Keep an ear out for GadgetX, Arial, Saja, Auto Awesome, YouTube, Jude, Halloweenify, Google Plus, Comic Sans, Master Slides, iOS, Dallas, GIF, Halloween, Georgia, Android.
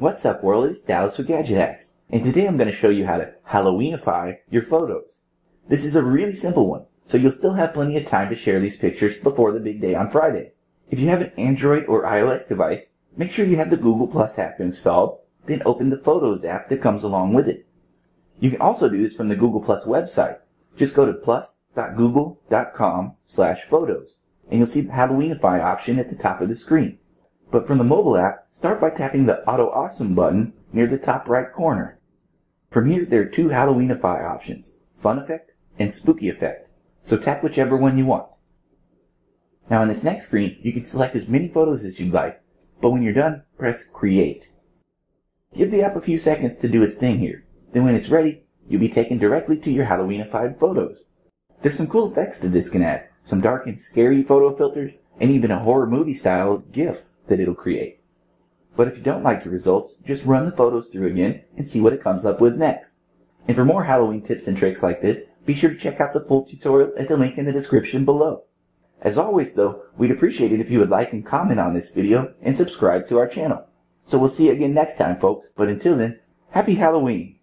What's up world, it's Dallas with GadgetX, and today I'm going to show you how to Halloweenify your photos. This is a really simple one, so you'll still have plenty of time to share these pictures before the big day on Friday. If you have an Android or iOS device, make sure you have the Google Plus app installed, then open the Photos app that comes along with it. You can also do this from the Google Plus website. Just go to plus.google.com/photos, and you'll see the Halloweenify option at the top of the screen. But from the mobile app, start by tapping the Auto Awesome button near the top right corner. From here, there are two Halloweenify options, Fun Effect and Spooky Effect, so tap whichever one you want. Now on this next screen, you can select as many photos as you'd like, but when you're done, press Create. Give the app a few seconds to do its thing here, then when it's ready, you'll be taken directly to your Halloweenified photos. There's some cool effects that this can add, some dark and scary photo filters, and even a horror movie style GIF that it'll create. But if you don't like your results, just run the photos through again and see what it comes up with next. And for more Halloween tips and tricks like this, be sure to check out the full tutorial at the link in the description below. As always though, we'd appreciate it if you would like and comment on this video and subscribe to our channel. So we'll see you again next time folks, but until then, happy Halloween!